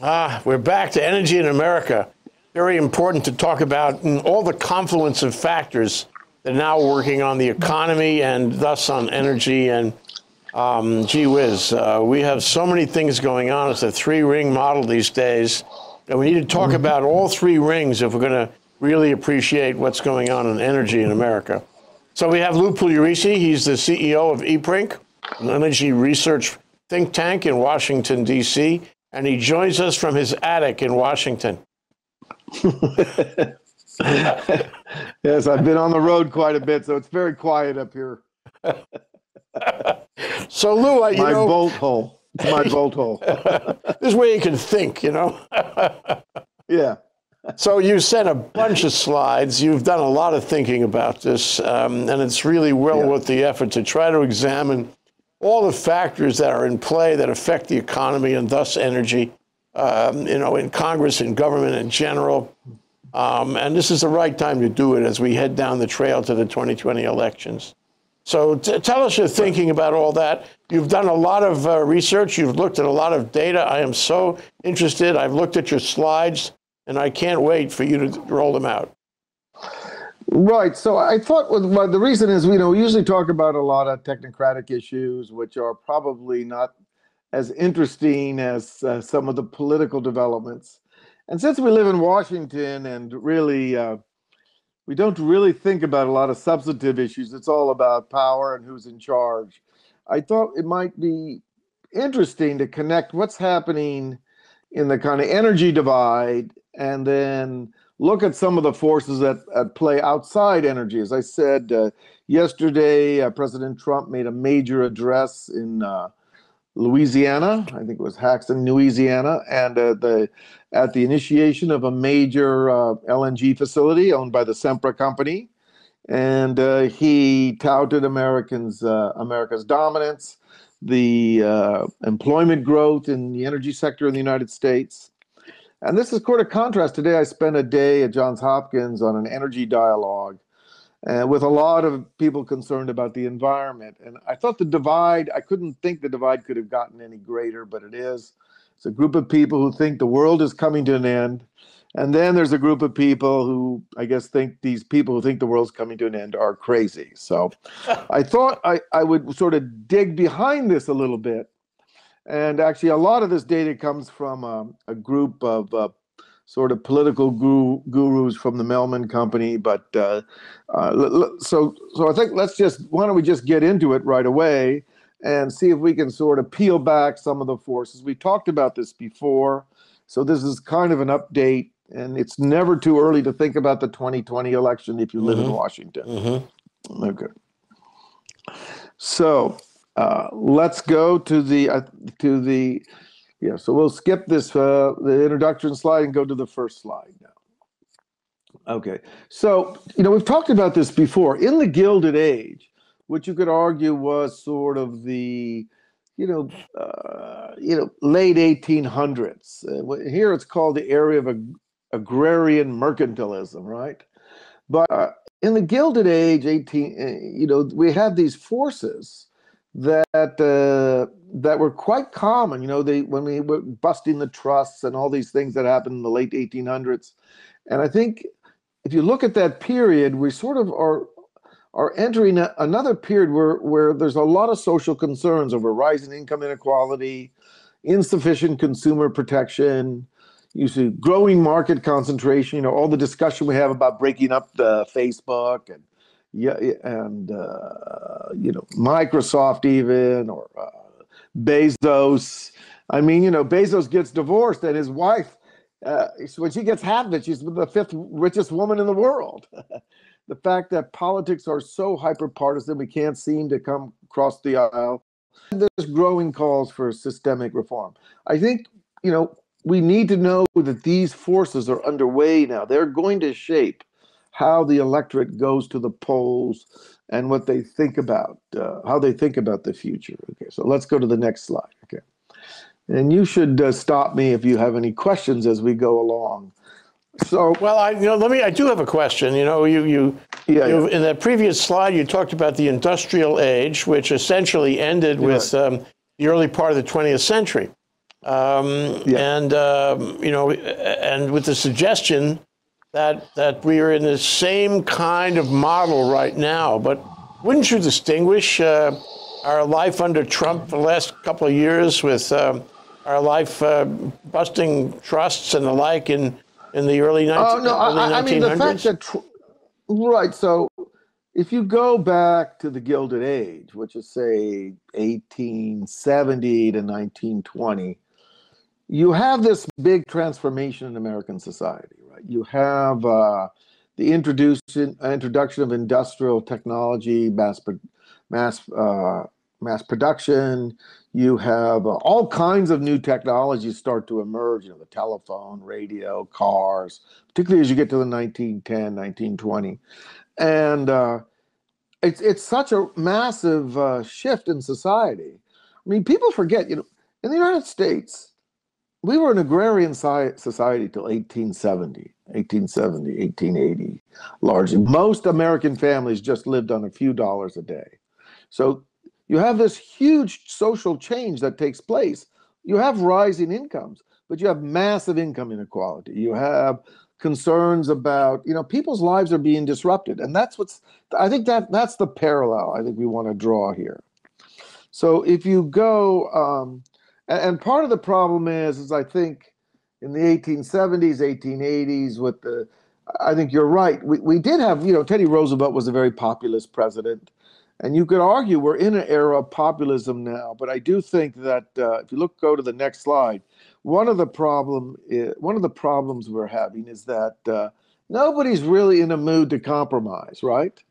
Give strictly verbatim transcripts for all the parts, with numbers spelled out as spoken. Ah, we're back to energy in America. Very important to talk about all the confluence of factors that are now working on the economy and thus on energy. And um, gee whiz, uh, we have so many things going on. It's a three-ring model these days. And we need to talk about all three rings if we're going to really appreciate what's going on in energy in America. So we have Lou Pugliaresi. He's the C E O of EPRINC, an energy research think tank in Washington, D C, and he joins us from his attic in Washington. Yes, I've been on the road quite a bit, so it's very quiet up here. So, Lou, I, you my know... My bolt hole. It's my bolt hole. This way you can think, you know? Yeah. So you sent a bunch of slides. You've done a lot of thinking about this, um, and it's really well yeah. worth the effort to try to examine all the factors that are in play that affect the economy and thus energy, um, you know, in Congress and government in general. Um, and this is the right time to do it as we head down the trail to the twenty twenty elections. So t tell us your thinking about all that. You've done a lot of uh, research. You've looked at a lot of data. I am so interested. I've looked at your slides, and I can't wait for you to roll them out. Right. So I thought well, the reason is, you know, we usually talk about a lot of technocratic issues, which are probably not as interesting as uh, some of the political developments. And since we live in Washington and really uh, we don't really think about a lot of substantive issues, it's all about power and who's in charge. I thought it might be interesting to connect what's happening in the kind of energy divide and then look at some of the forces that, that play outside energy. As I said uh, yesterday, uh, President Trump made a major address in uh, Louisiana, I think it was Haxton, Louisiana, and uh, the, at the initiation of a major uh, L N G facility owned by the Sempra company. And uh, he touted Americans, uh, America's dominance, the uh, employment growth in the energy sector in the United States. And this is quite a contrast. Today I spent a day at Johns Hopkins on an energy dialogue uh, with a lot of people concerned about the environment. And I thought the divide, I couldn't think the divide could have gotten any greater, but it is. It's a group of people who think the world is coming to an end. And then there's a group of people who, I guess, think these people who think the world's coming to an end are crazy. So I thought I, I would sort of dig behind this a little bit. And actually, a lot of this data comes from um, a group of uh, sort of political guru gurus from the Melman Company. But uh, uh, so, so I think let's just, why don't we just get into it right away and see if we can sort of peel back some of the forces. We talked about this before, so this is kind of an update. And it's never too early to think about the twenty twenty election if you live mm-hmm. in Washington. Mm-hmm. Okay. So... Uh, let's go to the, uh, to the, yeah, so we'll skip this, uh, the introduction slide and go to the first slide now. Okay, so, you know, we've talked about this before. In the Gilded Age, which you could argue was sort of the, you know, uh, you know, late eighteen hundreds. Uh, here it's called the area of ag agrarian mercantilism, right? But uh, in the Gilded Age, eighteen, you know, we had these forces that uh, that were quite common, you know, they when we were busting the trusts and all these things that happened in the late eighteen hundreds. And I think if you look at that period, we sort of are are entering a, another period where, where there's a lot of social concerns over rising income inequality, insufficient consumer protection, you see growing market concentration, you know, all the discussion we have about breaking up the Facebook and Yeah, and uh, you know, Microsoft even, or uh, Bezos. I mean, you know, Bezos gets divorced, and his wife, uh, when she gets half of it, she's the fifth richest woman in the world. The fact that politics are so hyper-partisan, we can't seem to come across the aisle. There's growing calls for systemic reform. I think, you know, we need to know that these forces are underway now. They're going to shape how the electorate goes to the polls and what they think about, uh, how they think about the future. Okay, so let's go to the next slide. Okay, and you should uh, stop me if you have any questions as we go along. So, well, I you know, let me. I do have a question. You know, you you, yeah, you yeah. in that previous slide you talked about the Industrial Age, which essentially ended yeah. with um, the early part of the twentieth century. um, yeah. and um, you know, and with the suggestion that that we are in the same kind of model right now. But wouldn't you distinguish uh, our life under Trump for the last couple of years with um, our life uh, busting trusts and the like in in the early nineteen hundreds? Oh no, I, I mean the fact that tr right so. If you go back to the Gilded Age, which is, say, eighteen seventy to nineteen twenty, you have this big transformation in American society, right? You have uh, the introduction, introduction of industrial technology, mass, mass, uh, mass production. You have uh, all kinds of new technologies start to emerge, you know, the telephone, radio, cars, particularly as you get to the nineteen ten, nineteen twenty. And uh, it's it's such a massive uh, shift in society. I mean, people forget, you know, in the United States, we were an agrarian society till eighteen seventy, eighteen eighty, largely. Most American families just lived on a few dollars a day. So you have this huge social change that takes place. You have rising incomes, but you have massive income inequality. You have concerns about, you know, people's lives are being disrupted. And that's what's, I think that that's the parallel I think we want to draw here. So if you go, um, and, and part of the problem is, is I think in the eighteen seventies, eighteen eighties with the, I think you're right. We, we did have, you know, Teddy Roosevelt was a very populist president. And you could argue we're in an era of populism now, but I do think that uh, if you look, go to the next slide, one of the problem, is, one of the problems we're having is that uh, nobody's really in a mood to compromise, right?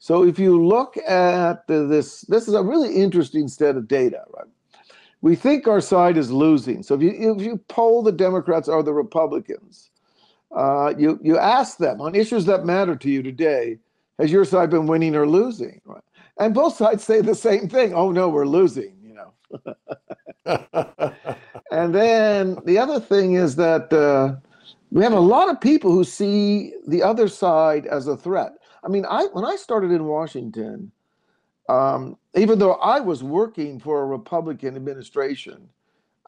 So if you look at the, this, this is a really interesting set of data, right? We think our side is losing. So if you, if you poll the Democrats or the Republicans, uh, you, you ask them on issues that matter to you today, has your side been winning or losing? Right? And both sides say the same thing. Oh, no, we're losing, you know. And then the other thing is that uh, we have a lot of people who see the other side as a threat. I mean, I when I started in Washington, um, even though I was working for a Republican administration,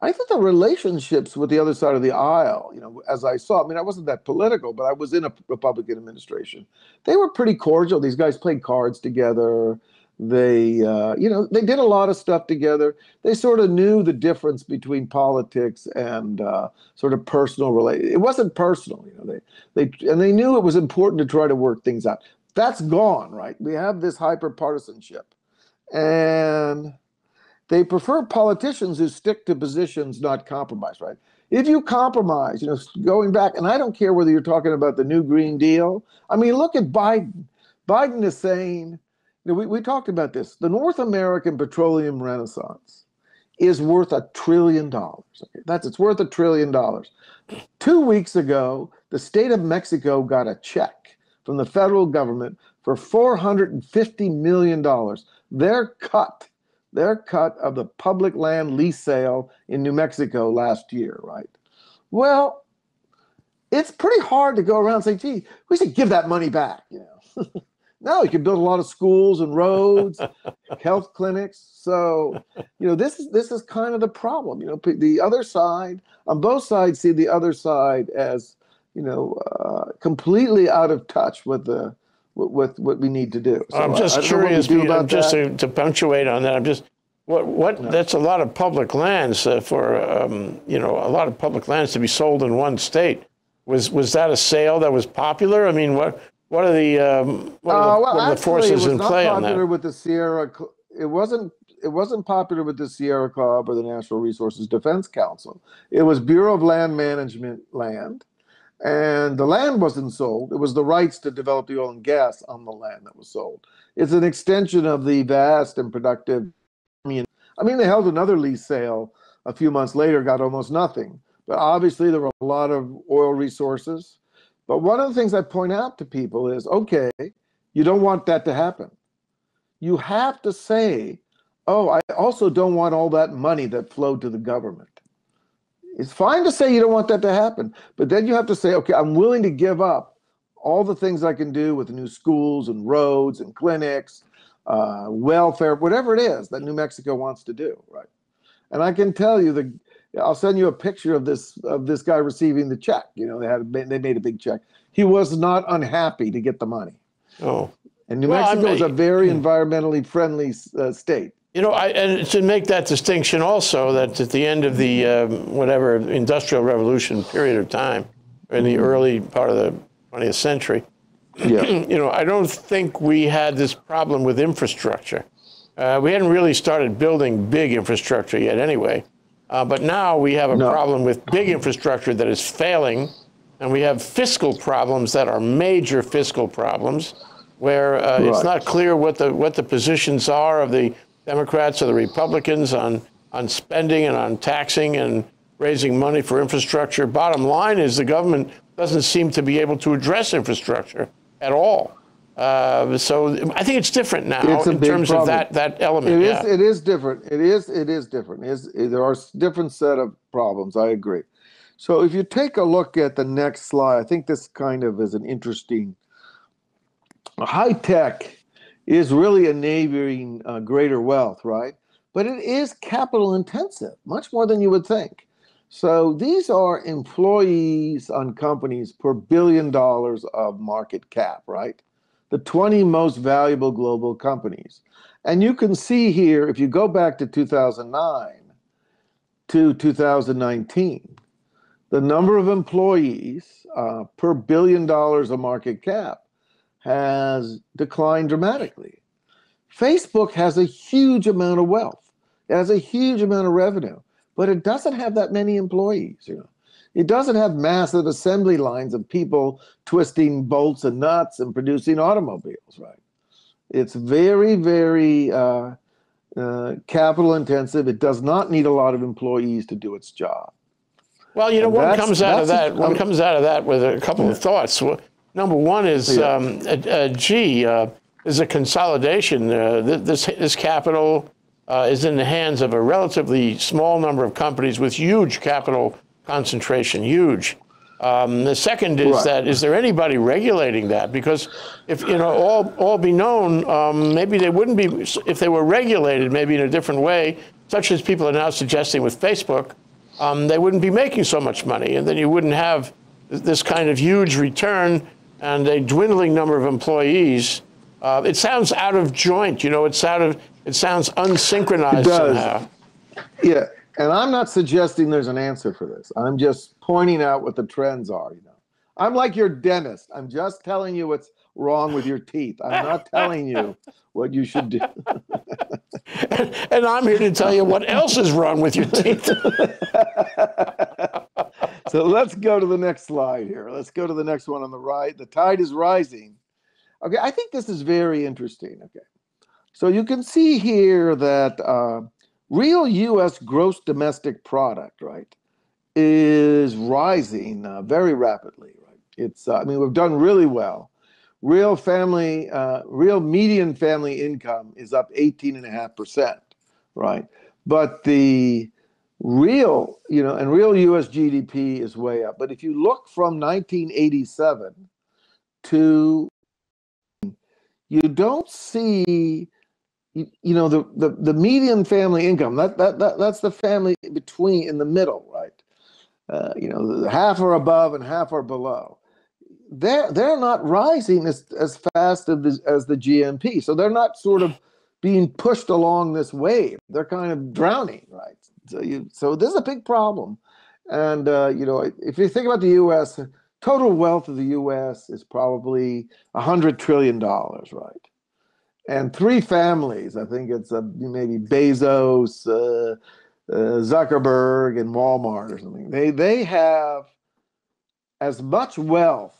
I thought the relationships with the other side of the aisle, you know, as I saw, I mean, I wasn't that political, but I was in a Republican administration. They were pretty cordial. These guys played cards together. They, uh, you know, they did a lot of stuff together. They sort of knew the difference between politics and uh, sort of personal relate. It wasn't personal, you know. They, they, and they knew it was important to try to work things out. That's gone, right? We have this hyper-partisanship, and they prefer politicians who stick to positions, not compromise, right? If you compromise, you know, going back, and I don't care whether you're talking about the new Green Deal. I mean, look at Biden. Biden is saying, you know, we, we talked about this. The North American petroleum renaissance is worth a trillion dollars. Okay? That's, it's worth a trillion dollars. Two weeks ago, the state of Mexico got a check from the federal government for four hundred fifty million dollars. Their cut. Their cut of the public land lease sale in New Mexico last year, right? Well, it's pretty hard to go around and say, gee, we should give that money back, you know? No, you can build a lot of schools and roads, health clinics. So, you know, this is, this is kind of the problem. You know, the other side, on both sides, see the other side as, you know, uh, completely out of touch with the, with what we need to do. So I'm just curious, do about just to, to punctuate on that, I'm just, what, what, no. that's a lot of public lands uh, for, um, you know, a lot of public lands to be sold in one state. Was, was that a sale that was popular? I mean, what, what are the, um, what are the, uh, well, what are the forces in play on that? It was not popular with the Sierra, it wasn't, it wasn't popular with the Sierra Club or the Natural Resources Defense Council. It was Bureau of Land Management land. And the land wasn't sold. It was the rights to develop the oil and gas on the land that was sold. It's an extension of the vast and productive. I mean, they held another lease sale a few months later, got almost nothing. But obviously, there were a lot of oil resources. But one of the things I point out to people is, okay, you don't want that to happen. You have to say, oh, I also don't want all that money that flowed to the government. It's fine to say you don't want that to happen, but then you have to say, okay, I'm willing to give up all the things I can do with new schools and roads and clinics, uh, welfare, whatever it is that New Mexico wants to do, right? And I can tell you the I'll send you a picture of this of this guy receiving the check. You know, they had a, they made a big check. He was not unhappy to get the money. Oh, and New well, Mexico I mean, is a very environmentally friendly uh, state. You know, I, and to make that distinction also, that at the end of the um, whatever Industrial Revolution period of time, in the early part of the twentieth century, yeah. you know, I don't think we had this problem with infrastructure. Uh, we hadn't really started building big infrastructure yet, anyway. Uh, but now we have a no. problem with big infrastructure that is failing, and we have fiscal problems that are major fiscal problems, where uh, right. it's not clear what the what the positions are of the Democrats or the Republicans on on spending and on taxing and raising money for infrastructure. Bottom line is the government doesn't seem to be able to address infrastructure at all. Uh, so I think it's different now it's in terms problem. of that that element. It yeah. is. It is different. It is. It is different. It is, it, there are a different set of problems. I agree. So if you take a look at the next slide, I think this kind of is an interesting. High tech is really enabling uh, greater wealth, right? But it is capital intensive, much more than you would think. So these are employees on companies per billion dollars of market cap, right? The twenty most valuable global companies. And you can see here, if you go back to two thousand nine to two thousand nineteen, the number of employees uh, per billion dollars of market cap has declined dramatically. Facebook has a huge amount of wealth. It has a huge amount of revenue, but it doesn't have that many employees, you know. It doesn't have massive assembly lines of people twisting bolts and nuts and producing automobiles, right? It's very, very uh, uh, capital intensive. It does not need a lot of employees to do its job. Well, you know, and one comes out of that. A, one comes out of that with a couple yeah. of thoughts. Number one is, yeah. um, uh, uh, gee, uh, there's a consolidation. Uh, this this capital uh, is in the hands of a relatively small number of companies with huge capital concentration, huge. Um, the second is right. that is there anybody regulating that? Because if you know all all be known, um, maybe they wouldn't be if they were regulated, maybe in a different way, such as people are now suggesting with Facebook. Um, they wouldn't be making so much money, and then you wouldn't have this kind of huge return and a dwindling number of employees. Uh, it sounds out of joint, you know. It's out of it sounds unsynchronized it does. somehow. Yeah. And I'm not suggesting there's an answer for this. I'm just pointing out what the trends are, you know. I'm like your dentist. I'm just telling you what's wrong with your teeth. I'm not telling you what you should do. and, and I'm here to tell you what else is wrong with your teeth. So let's go to the next slide here. Let's go to the next one on the right. The tide is rising. Okay, I think this is very interesting. Okay, so you can see here that uh, real U S gross domestic product, right, is rising uh, very rapidly, right? It's, uh, I mean, we've done really well. Real family, uh, real median family income is up eighteen and a half percent, right? But the real, you know, and real U S G D P is way up. But if you look from nineteen eighty-seven to, you don't see You, you know, the, the, the median family income, that, that, that, that's the family between in the middle, right? Uh, you know, half are above and half are below. They're, they're not rising as, as fast as the, as the G N P. So they're not sort of being pushed along this wave. They're kind of drowning, right? So, you, so this is a big problem. And, uh, you know, if you think about the U S, total wealth of the U S is probably one hundred trillion dollars, right? And three families, I think it's uh, maybe Bezos, uh, uh, Zuckerberg, and Walmart or something. They, they have as much wealth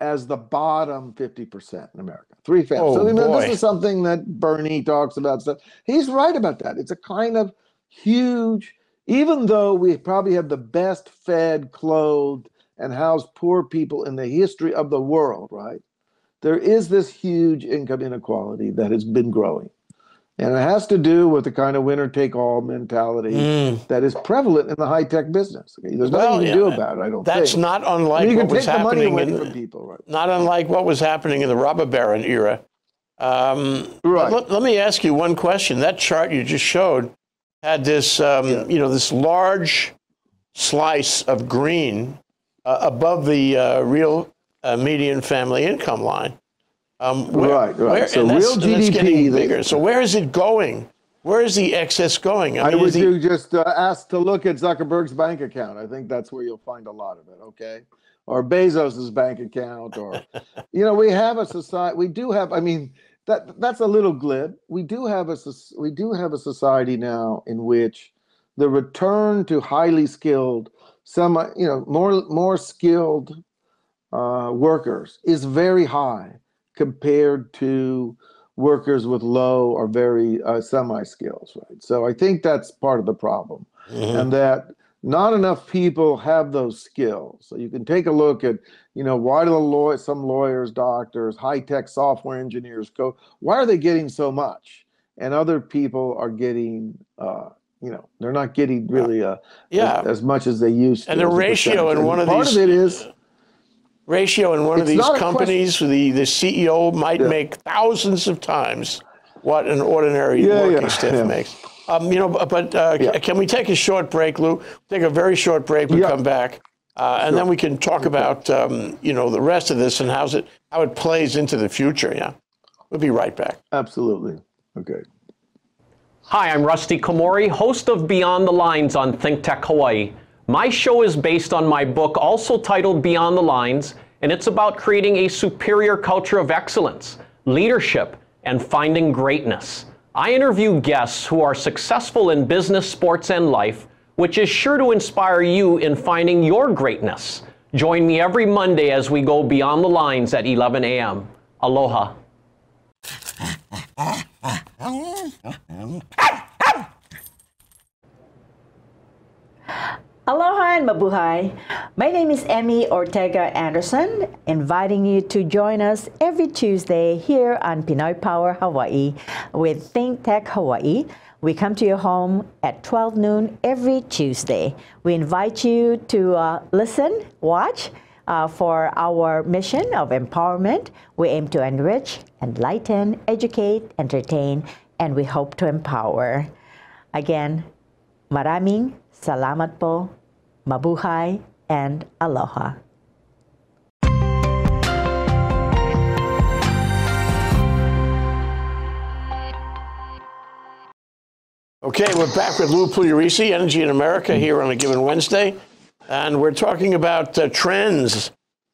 as the bottom fifty percent in America. Three families. Oh, so you know, this is something that Bernie talks about. So he's right about that. It's a kind of huge, even though we probably have the best fed, clothed, and housed poor people in the history of the world, right? There is this huge income inequality that has been growing. And it has to do with the kind of winner-take-all mentality mm. that is prevalent in the high-tech business. Okay? There's well, nothing you can yeah, do about it, I don't that's think. That's not unlike I mean, what was happening in the, people, right? Not unlike what was happening in the robber baron era. Um, right. Let, let me ask you one question. That chart you just showed had this, um, yeah. you know, this large slice of green uh, above the uh, real uh, median family income line. Um, where, right, right. Where, so real G D P. That's getting bigger. So where is it going? Where is the excess going? I, mean, I would do just uh, ask to look at Zuckerberg's bank account. I think that's where you'll find a lot of it, okay? Or Bezos's bank account, or, you know, we have a society, we do have, I mean, that that's a little glib. We do have a, we do have a society now in which the return to highly skilled, some, you know, more, more skilled uh, workers is very high compared to workers with low or very uh, semi-skills, right? So I think that's part of the problem, mm-hmm. and that not enough people have those skills. So you can take a look at, you know, why do the law- some lawyers, doctors, high-tech software engineers go, why are they getting so much? And other people are getting, uh, you know, they're not getting really uh, yeah. as, as much as they used to. And the ratio in one of these- Part of it is, ratio in one it's of these companies, the, the C E O might yeah. make thousands of times what an ordinary yeah, working yeah, staff yeah. makes. Um, you know, but uh, yeah. can we take a short break, Lou? Take a very short break. We yeah. come back, uh, and sure. then we can talk okay. about um, you know, the rest of this and how's it how it plays into the future. Yeah, we'll be right back. Absolutely. Okay. Hi, I'm Rusty Kamori, host of Beyond the Lines on Think Tech Hawaii. My show is based on my book, also titled Beyond the Lines, and it's about creating a superior culture of excellence, leadership, and finding greatness. I interview guests who are successful in business, sports, and life, which is sure to inspire you in finding your greatness. Join me every Monday as we go Beyond the Lines at eleven a m Aloha. Aloha and mabuhay. My name is Emmy Ortega Anderson, inviting you to join us every Tuesday here on Pinoy Power Hawaii with Think Tech Hawaii. We come to your home at twelve noon every Tuesday. We invite you to uh, listen, watch uh, for our mission of empowerment. We aim to enrich, enlighten, educate, entertain, and we hope to empower. Again, maraming salamat po, mabuhay, and aloha. Okay, we're back with Lou Pugliaresi, Energy in America, here on a given Wednesday. And we're talking about uh, trends,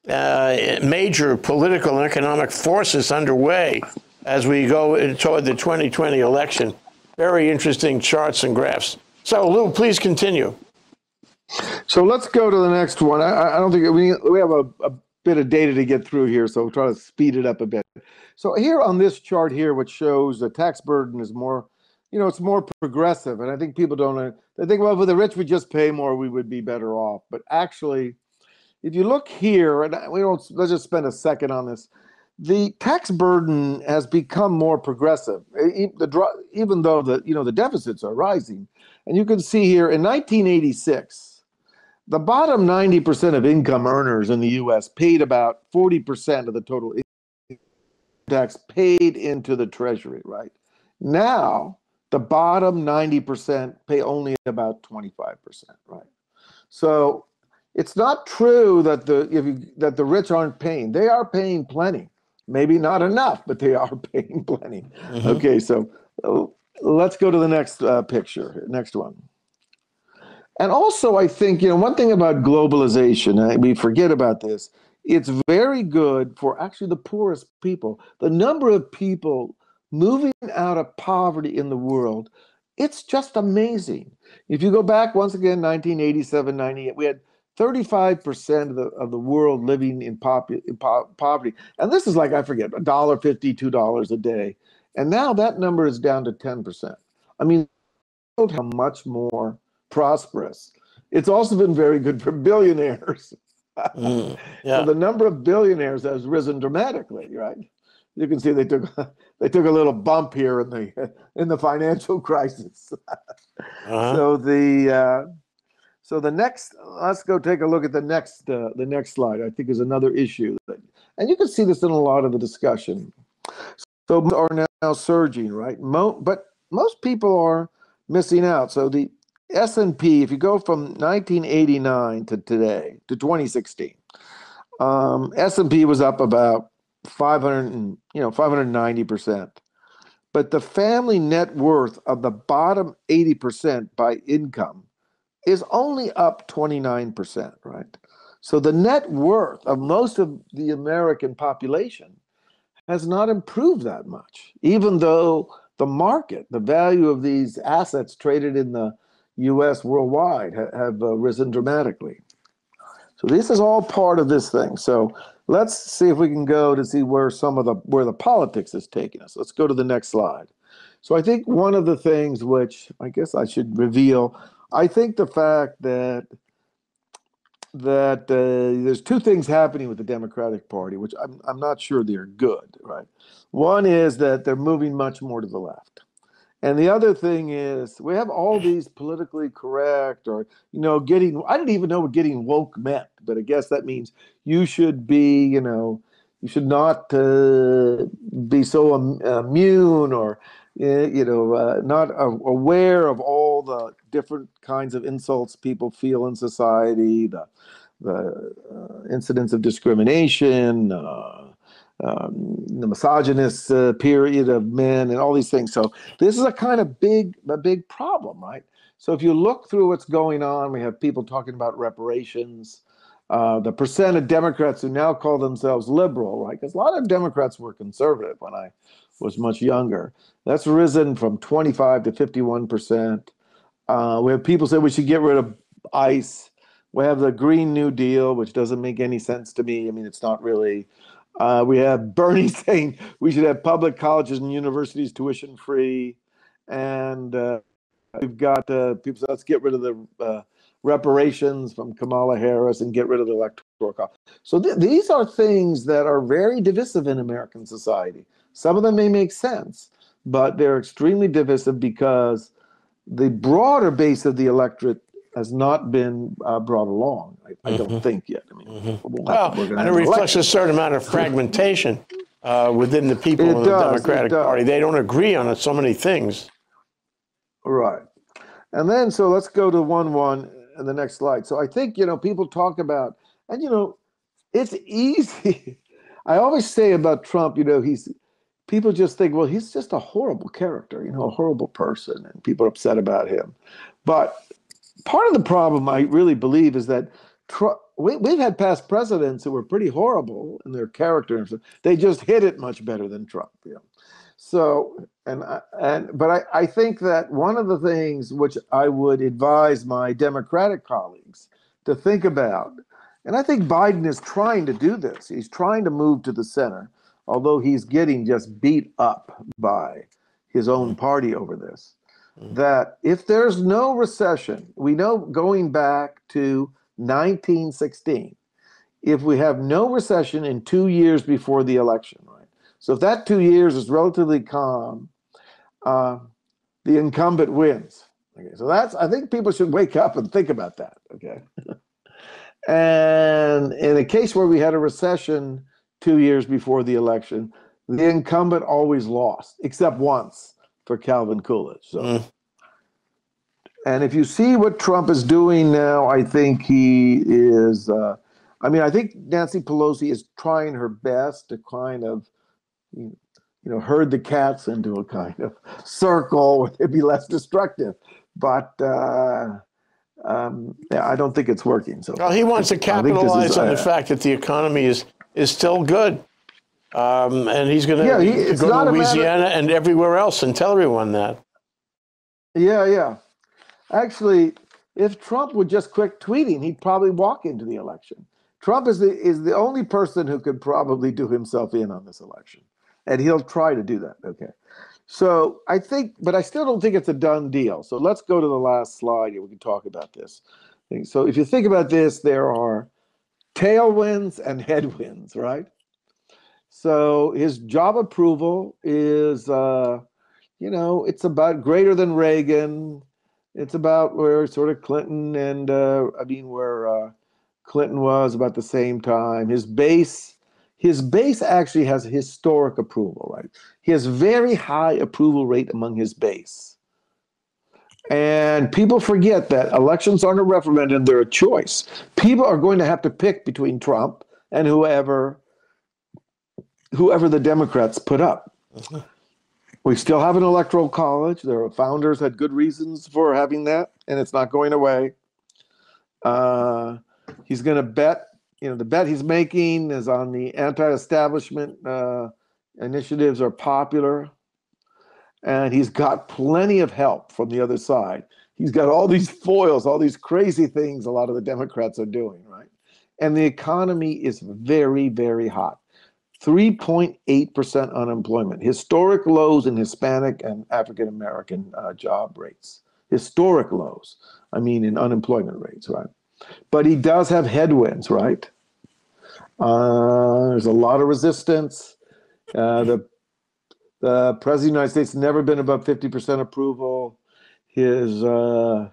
uh, major political and economic forces underway as we go in toward the twenty twenty election. Very interesting charts and graphs. So, Lou, please continue. So let's go to the next one. I, I don't think we we have a, a bit of data to get through here, so we'll try to speed it up a bit. So here on this chart here, which shows the tax burden is more, you know, it's more progressive, and I think people don't. They think, well, for the rich, we just pay more, we would be better off. But actually, if you look here, and we don't. Let's just spend a second on this. The tax burden has become more progressive, even though the you know the deficits are rising. And you can see here in nineteen eighty-six, the bottom ninety percent of income earners in the U S paid about forty percent of the total income tax paid into the Treasury, right? Now, the bottom ninety percent pay only about twenty-five percent, right? So it's not true that the, if you, that the rich aren't paying. They are paying plenty. Maybe not enough, but they are paying plenty. Mm-hmm. Okay, so... Oh, let's go to the next uh, picture, next one. And also, I think, you know, one thing about globalization, we forget about this, it's very good for actually the poorest people. The number of people moving out of poverty in the world, it's just amazing. If you go back, once again, nineteen eighty-seven, ninety-eight, we had thirty-five percent of the, of the world living in, pop, in po poverty. And this is like, I forget, a dollar fifty, two dollars a day. And now that number is down to ten percent. I mean, how much more prosperous. It's also been very good for billionaires. Mm, yeah. So the number of billionaires has risen dramatically, right? You can see they took they took a little bump here in the in the financial crisis. uh-huh. So the uh, so the next, let's go take a look at the next uh, the next slide. I think is another issue, that, and you can see this in a lot of the discussion. So, So are now surging, right? Mo but most people are missing out. So the S and P, if you go from nineteen eighty-nine to today, to twenty sixteen, um, S and P was up about five hundred, you know, five hundred ninety percent. But the family net worth of the bottom eighty percent by income is only up twenty-nine percent, right? So the net worth of most of the American population has not improved that much, even though the market, the value of these assets traded in the U S worldwide ha- have uh, risen dramatically. So this is all part of this thing. So let's see if we can go to see where some of the where the politics is taking us. Let's go to the next slide. So I think one of the things which I guess I should reveal, I think the fact that that uh, there's two things happening with the Democratic Party, which I'm I'm not sure they're good, right? One is that they're moving much more to the left. And the other thing is we have all these politically correct or, you know, getting, I didn't even know what getting woke meant, but I guess that means you should be, you know, you should not uh, be so um, immune or, uh, you know, uh, not uh, aware of all the different kinds of insults people feel in society, the, the uh, incidents of discrimination, uh, Um, the misogynist uh, period of men and all these things. So this is a kind of big, a big problem, right? So if you look through what's going on, we have people talking about reparations, uh, the percent of Democrats who now call themselves liberal, right? Because a lot of Democrats were conservative when I was much younger. That's risen from twenty-five to fifty-one percent. Uh, we have people say we should get rid of ICE. We have the Green New Deal, which doesn't make any sense to me. I mean, it's not really... Uh, we have Bernie saying we should have public colleges and universities tuition free. And uh, we've got uh, people say, let's get rid of the uh, reparations from Kamala Harris and get rid of the electoral college. So th- these are things that are very divisive in American society. Some of them may make sense, but they're extremely divisive because the broader base of the electorate has not been uh, brought along, I, I don't mm-hmm. think yet. I mean, mm-hmm. we'll well and it reflects election. a certain amount of fragmentation uh, within the people it of the does, Democratic Party. They don't agree on so many things. Right. And then, so let's go to one, one, and the next slide. So I think, you know, people talk about, and, you know, it's easy. I always say about Trump, you know, he's, people just think, well, he's just a horrible character, you know, a horrible person, and people are upset about him. But part of the problem, I really believe, is that tr- we, we've had past presidents who were pretty horrible in their character. They just hid it much better than Trump. You know? So, and and but I, I think that one of the things which I would advise my Democratic colleagues to think about, and I think Biden is trying to do this. He's trying to move to the center, although he's getting just beat up by his own party over this. That if there's no recession, we know going back to nineteen sixteen, if we have no recession in two years before the election, right? So if that two years is relatively calm, uh, the incumbent wins. Okay, so that's, I think people should wake up and think about that, okay? And in a case where we had a recession two years before the election, the incumbent always lost, except once. For Calvin Coolidge. So. Mm. And if you see what Trump is doing now, I think he is, uh, I mean, I think Nancy Pelosi is trying her best to kind of, you know, herd the cats into a kind of circle where they'd be less destructive. But uh, um, yeah, I don't think it's working. So well, he wants to capitalize is, on uh, the fact that the economy is, is still good. Um, and he's going yeah, he, to go to Louisiana matter- and everywhere else and tell everyone that. Yeah, yeah. Actually, if Trump would just quit tweeting, he'd probably walk into the election. Trump is the is the only person who could probably do himself in on this election. And he'll try to do that, okay. So I think, but I still don't think it's a done deal. So let's go to the last slide here. We can talk about this. So if you think about this, there are tailwinds and headwinds, right? So his job approval is, uh, you know, it's about greater than Reagan. It's about where sort of Clinton and, uh, I mean, where uh, Clinton was about the same time. His base, his base actually has historic approval, right? He has very high approval rate among his base. And people forget that elections aren't a referendum, they're a choice. People are going to have to pick between Trump and whoever whoever the Democrats put up. Uh-huh. We still have an electoral college. Their founders had good reasons for having that, and it's not going away. Uh, he's going to bet, you know, the bet he's making is on the anti-establishment uh, initiatives are popular. And he's got plenty of help from the other side. He's got all these foils, all these crazy things a lot of the Democrats are doing, right? And the economy is very, very hot. three point eight percent unemployment, historic lows in Hispanic and African-American uh, job rates, historic lows, I mean in unemployment rates, right? But he does have headwinds, right? Uh, there's a lot of resistance. Uh, the The President of the United States has never been above fifty percent approval. His uh,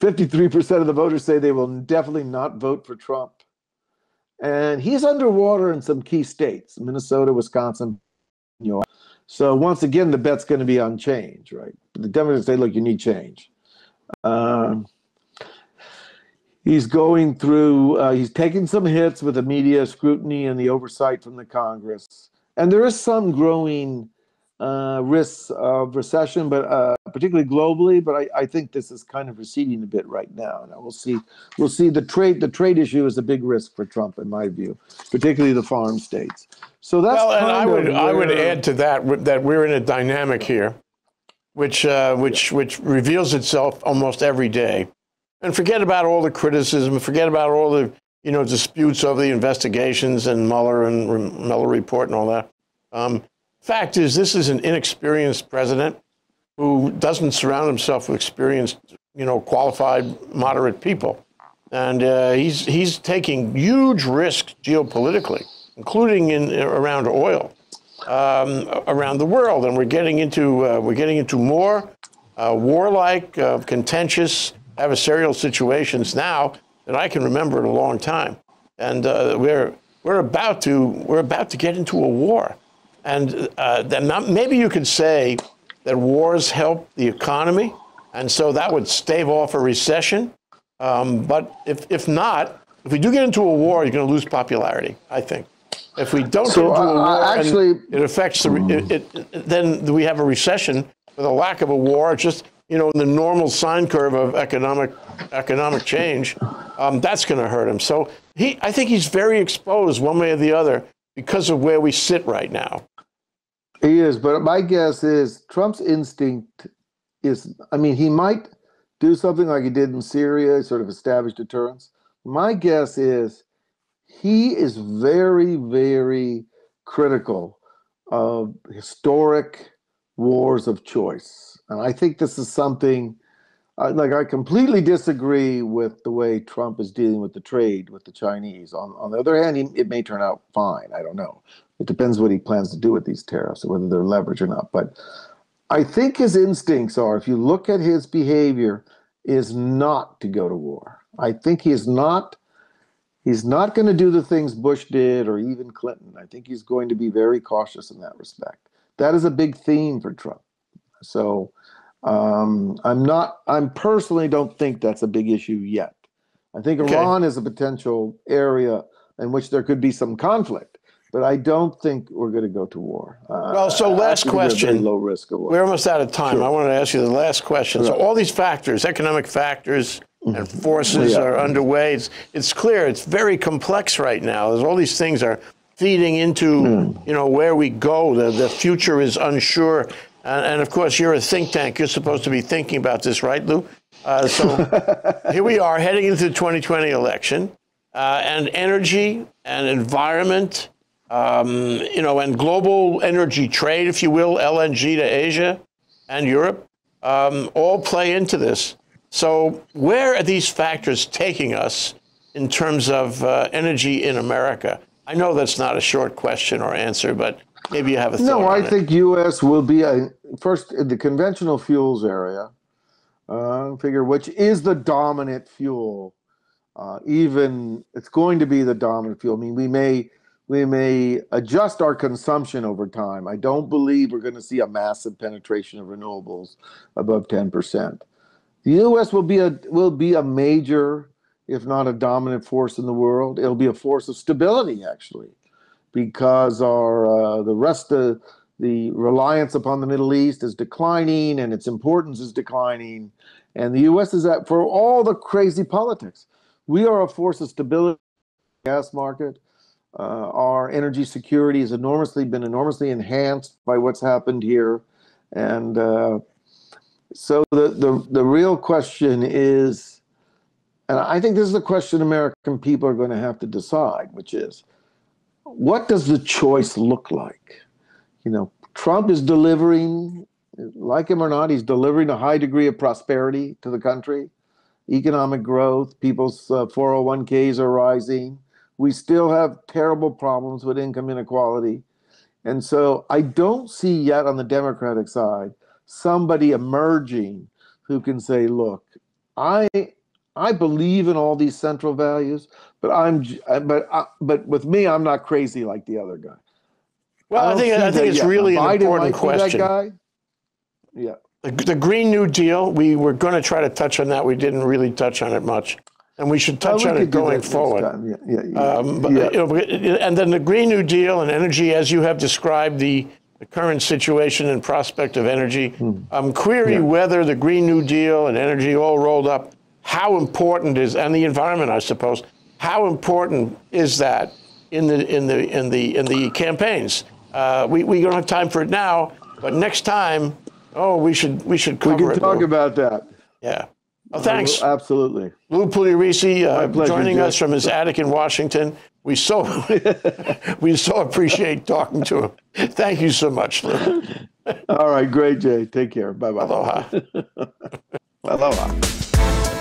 fifty-three percent of the voters say they will definitely not vote for Trump. And he's underwater in some key states, Minnesota, Wisconsin, New York. So once again, the bet's going to be on change, right? The Democrats say, look, you need change. Um, he's going through, uh, he's taking some hits with the media scrutiny and the oversight from the Congress. And there is some growing Uh, risks of recession, but uh, particularly globally. But I, I think this is kind of receding a bit right now. Now we'll see. We'll see. The trade, the trade issue is a big risk for Trump, in my view, particularly the farm states. So that's. Well, and I would where, I would add to that that we're in a dynamic here, which uh, which yeah. which reveals itself almost every day. And forget about all the criticism. Forget about all the you know disputes over the investigations and Mueller and Mueller report and all that. Um, Fact is, this is an inexperienced president who doesn't surround himself with experienced, you know, qualified, moderate people. And uh, he's he's taking huge risks geopolitically, including in around oil, um, around the world. And we're getting into uh, we're getting into more uh, warlike, uh, contentious, adversarial situations now that I can remember in a long time. And uh, we're we're about to we're about to get into a war. And uh, then not, maybe you could say that wars help the economy, and so that would stave off a recession. Um, but if, if not, if we do get into a war, you're going to lose popularity, I think. If we don't so, get into a war, uh, actually, and it affects the, it, it, it, then we have a recession with a lack of a war, just, you know, in the normal sine curve of economic economic change, um, that's going to hurt him. So he, I think he's very exposed one way or the other because of where we sit right now. He is, but my guess is Trump's instinct is, I mean, he might do something like he did in Syria, sort of establish deterrence. My guess is he is very, very critical of historic wars of choice. And I think this is something, uh, like I completely disagree with the way Trump is dealing with the trade with the Chinese. On, on the other hand, he, it may turn out fine, I don't know. It depends what he plans to do with these tariffs, whether they're leveraged or not. But I think his instincts are, if you look at his behavior, is not to go to war. I think he's not, he's not going to do the things Bush did or even Clinton. I think he's going to be very cautious in that respect. That is a big theme for Trump. So um, I'm not, I'm personally don't think that's a big issue yet. I think okay. Iran is a potential area in which there could be some conflict. But I don't think we're going to go to war. Uh, well, so last question. Low risk of war. We're almost out of time. Sure. I wanted to ask you the last question. Right. So all these factors, economic factors and forces yeah. are underway. It's, it's clear. It's very complex right now. There's all these things are feeding into, mm. you know, where we go. The, the future is unsure. And, and, of course, you're a think tank. You're supposed to be thinking about this, right, Lou? Uh, so here we are heading into the twenty twenty election uh, and energy and environment. Um, you know, and global energy trade, if you will, L N G to Asia and Europe, um, all play into this. So where are these factors taking us in terms of uh, energy in America? I know that's not a short question or answer, but maybe you have a thought No, I think it. U S will be, a, first, in the conventional fuels area, uh, figure, which is the dominant fuel. Uh, even, it's going to be the dominant fuel. I mean, we may... We may adjust our consumption over time. I don't believe we're going to see a massive penetration of renewables above ten percent. The U S will be a will be a major, if not a dominant force in the world. It'll be a force of stability, actually, because our uh, the rest of the reliance upon the Middle East is declining and its importance is declining. And the U S is at, for all the crazy politics, we are a force of stability in the gas market. Uh, our energy security has enormously been enormously enhanced by what's happened here. And uh, so the, the, the real question is, and I think this is the question American people are going to have to decide, which is, what does the choice look like? You know, Trump is delivering, like him or not, he's delivering a high degree of prosperity to the country, economic growth, people's uh, four oh one Ks are rising. We still have terrible problems with income inequality. And so I don't see yet on the Democratic side somebody emerging who can say, look, I I believe in all these central values, but I'm but I, but with me, I'm not crazy like the other guy. Well, I, I think I think it's yet. really now, an Biden important question. That guy? Yeah. The, the Green New Deal, we were going to try to touch on that. We didn't really touch on it much. And we should touch oh, we on it going forward. Yeah, yeah, yeah. Um, but, yeah. you know, and then the Green New Deal and energy, as you have described the, the current situation and prospect of energy, mm. um, query yeah. whether the Green New Deal and energy all rolled up, how important is, and the environment, I suppose, how important is that in the in the in the in the campaigns? Uh, we we don't have time for it now, but next time, oh, we should we should cover it. We can it talk about that. Yeah. Oh, thanks. Absolutely. Lou Pugliaresi uh, pleasure, joining Jay. us from his attic in Washington. We so we so appreciate talking to him. Thank you so much, Lou. All right. Great, Jay. Take care. Bye-bye. Aloha. Aloha.